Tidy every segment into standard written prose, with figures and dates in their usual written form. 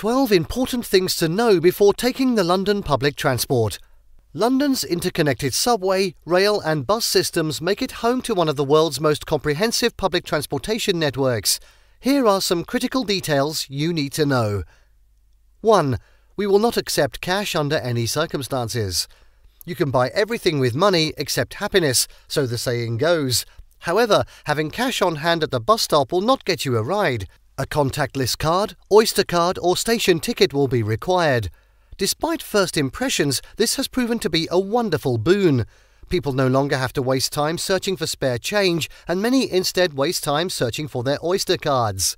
12 important things to know before taking the London public transport. London's interconnected subway, rail and bus systems make it home to one of the world's most comprehensive public transportation networks. Here are some critical details you need to know. 1. We will not accept cash under any circumstances. You can buy everything with money except happiness, so the saying goes. However, having cash on hand at the bus stop will not get you a ride. A contactless card, Oyster card or station ticket will be required. Despite first impressions, this has proven to be a wonderful boon. People no longer have to waste time searching for spare change, and many instead waste time searching for their Oyster cards.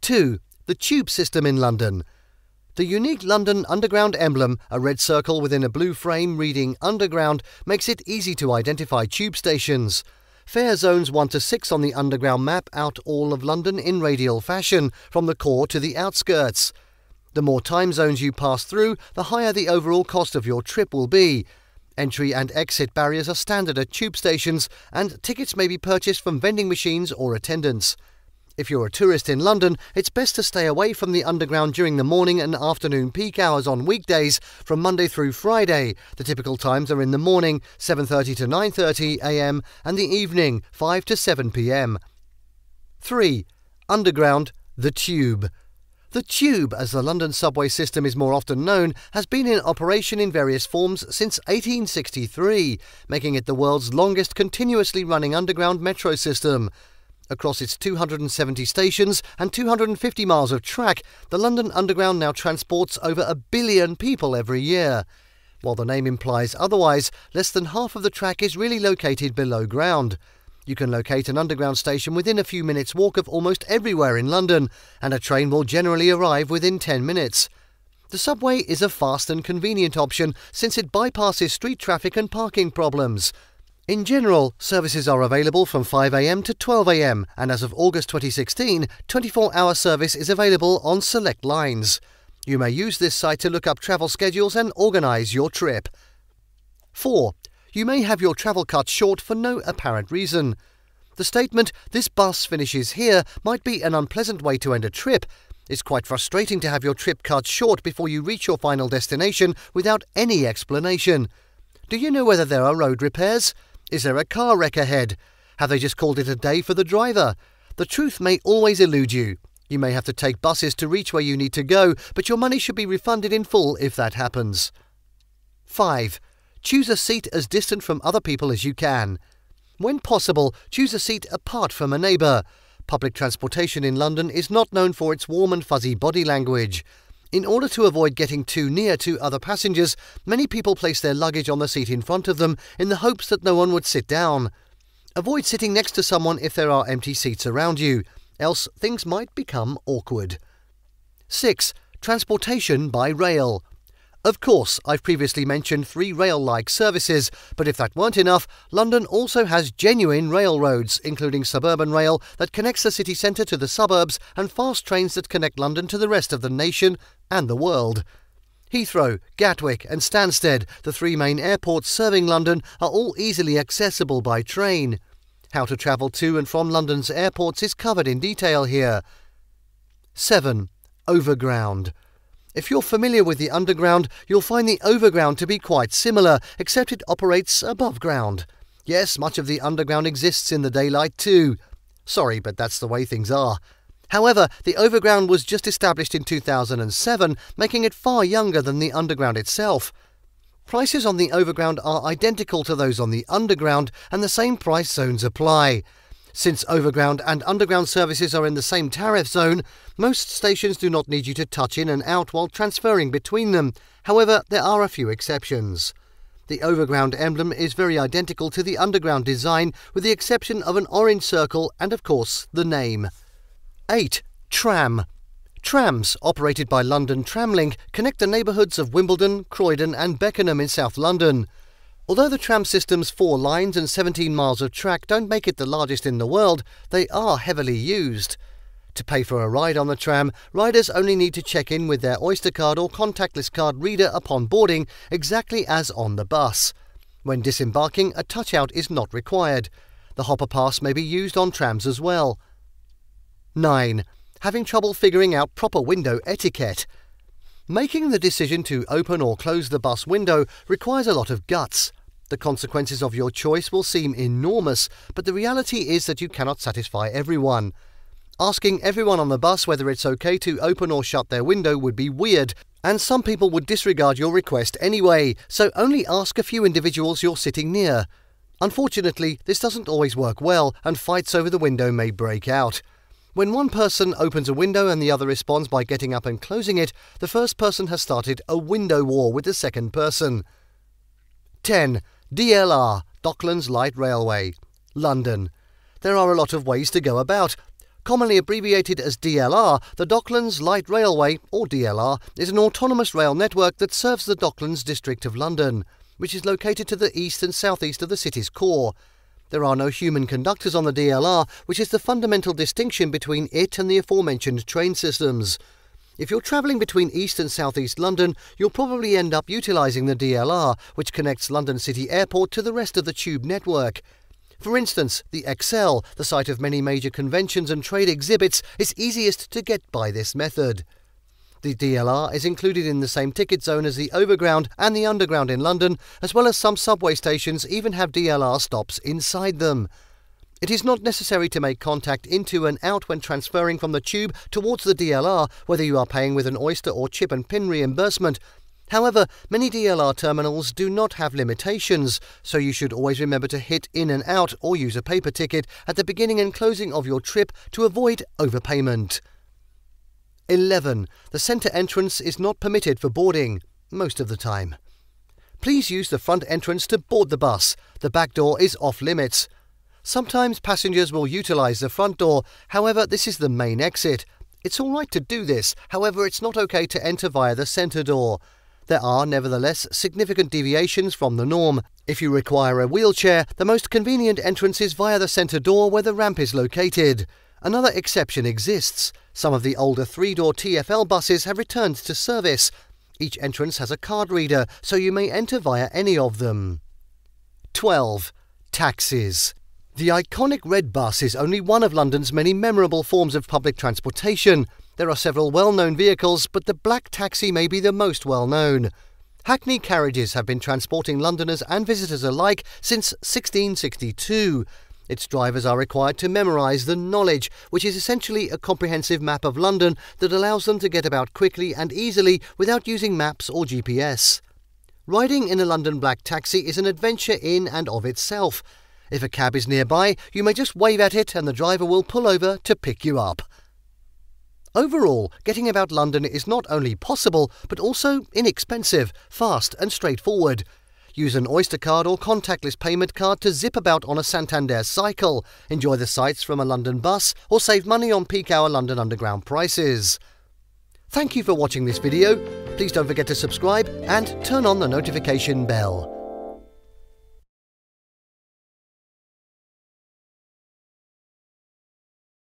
2. The tube system in London. The unique London Underground emblem, a red circle within a blue frame reading Underground, makes it easy to identify tube stations. Fare zones 1 to 6 on the Underground map out all of London in radial fashion, from the core to the outskirts. The more time zones you pass through, the higher the overall cost of your trip will be. Entry and exit barriers are standard at tube stations, and tickets may be purchased from vending machines or attendants. If you're a tourist in London, it's best to stay away from the Underground during the morning and afternoon peak hours on weekdays from Monday through Friday. The typical times are in the morning, 7:30 to 9:30 a.m. and the evening, 5 to 7 p.m. 3. Underground, the Tube. The Tube, as the London subway system is more often known, has been in operation in various forms since 1863, making it the world's longest continuously running underground metro system. Across its 270 stations and 250 miles of track, the London Underground now transports over 1 billion people every year. While the name implies otherwise, less than half of the track is really located below ground. You can locate an underground station within a few minutes' walk of almost everywhere in London, and a train will generally arrive within 10 minutes. The subway is a fast and convenient option since it bypasses street traffic and parking problems. In general, services are available from 5 a.m. to 12 a.m, and as of August 2016, 24-hour service is available on select lines. You may use this site to look up travel schedules and organise your trip. 4. You may have your travel cut short for no apparent reason. The statement, "This bus finishes here," might be an unpleasant way to end a trip. It's quite frustrating to have your trip cut short before you reach your final destination without any explanation. Do you know whether there are road repairs? Is there a car wreck ahead? Have they just called it a day for the driver? The truth may always elude you. You may have to take buses to reach where you need to go, but your money should be refunded in full if that happens. 5. Choose a seat as distant from other people as you can. When possible, choose a seat apart from a neighbour. Public transportation in London is not known for its warm and fuzzy body language. In order to avoid getting too near to other passengers, many people place their luggage on the seat in front of them in the hopes that no one would sit down. Avoid sitting next to someone if there are empty seats around you, else things might become awkward. 6. Transportation by rail. Of course, I've previously mentioned 3 rail-like services, but if that weren't enough, London also has genuine railroads, including suburban rail that connects the city centre to the suburbs and fast trains that connect London to the rest of the nation and the world. Heathrow, Gatwick and Stansted, the 3 main airports serving London, are all easily accessible by train. How to travel to and from London's airports is covered in detail here. 7. Overground. If you're familiar with the Underground, you'll find the Overground to be quite similar, except it operates above ground. Yes, much of the Underground exists in the daylight too. Sorry, but that's the way things are. However, the Overground was just established in 2007, making it far younger than the Underground itself. Prices on the Overground are identical to those on the Underground, and the same price zones apply. Since Overground and Underground services are in the same tariff zone, most stations do not need you to touch in and out while transferring between them. However, there are a few exceptions. The Overground emblem is very identical to the Underground design, with the exception of an orange circle and, of course, the name. 8. Tram. Trams, operated by London Tramlink, connect the neighbourhoods of Wimbledon, Croydon and Beckenham in South London. Although the tram system's 4 lines and 17 miles of track don't make it the largest in the world, they are heavily used. To pay for a ride on the tram, riders only need to check in with their Oyster card or contactless card reader upon boarding, exactly as on the bus. When disembarking, a touch-out is not required. The hopper pass may be used on trams as well. 9. having trouble figuring out proper window etiquette. Making the decision to open or close the bus window requires a lot of guts. The consequences of your choice will seem enormous, but the reality is that you cannot satisfy everyone. Asking everyone on the bus whether it's okay to open or shut their window would be weird, and some people would disregard your request anyway, so only ask a few individuals you're sitting near. Unfortunately, this doesn't always work well, and fights over the window may break out. When one person opens a window and the other responds by getting up and closing it, the first person has started a window war with the second person. 10. DLR, Docklands Light Railway, London. There are a lot of ways to go about. Commonly abbreviated as DLR, the Docklands Light Railway, or DLR, is an autonomous rail network that serves the Docklands district of London, which is located to the east and southeast of the city's core. There are no human conductors on the DLR, which is the fundamental distinction between it and the aforementioned train systems. If you're travelling between East and Southeast London, you'll probably end up utilising the DLR, which connects London City Airport to the rest of the tube network. For instance, the ExCeL, the site of many major conventions and trade exhibits, is easiest to get by this method. The DLR is included in the same ticket zone as the Overground and the Underground in London, as well as some subway stations even have DLR stops inside them. It is not necessary to make contact into and out when transferring from the tube towards the DLR, whether you are paying with an Oyster or chip and pin reimbursement. However, many DLR terminals do not have limitations, so you should always remember to hit in and out or use a paper ticket at the beginning and closing of your trip to avoid overpayment. 11. The centre entrance is not permitted for boarding, most of the time. Please use the front entrance to board the bus. The back door is off limits. Sometimes passengers will utilise the front door, however this is the main exit. It's alright to do this, however it's not okay to enter via the centre door. There are, nevertheless, significant deviations from the norm. If you require a wheelchair, the most convenient entrance is via the centre door where the ramp is located. Another exception exists. Some of the older three-door TfL buses have returned to service. Each entrance has a card reader, so you may enter via any of them. 12. Taxis. The iconic red bus is only one of London's many memorable forms of public transportation. There are several well-known vehicles, but the black taxi may be the most well-known. Hackney carriages have been transporting Londoners and visitors alike since 1662. Its drivers are required to memorise the knowledge, which is essentially a comprehensive map of London that allows them to get about quickly and easily without using maps or GPS. Riding in a London black taxi is an adventure in and of itself. If a cab is nearby, you may just wave at it and the driver will pull over to pick you up. Overall, getting about London is not only possible, but also inexpensive, fast and straightforward. Use an Oyster card or contactless payment card to zip about on a Santander cycle, enjoy the sights from a London bus, or save money on peak hour London Underground prices. Thank you for watching this video. Please don't forget to subscribe and turn on the notification bell.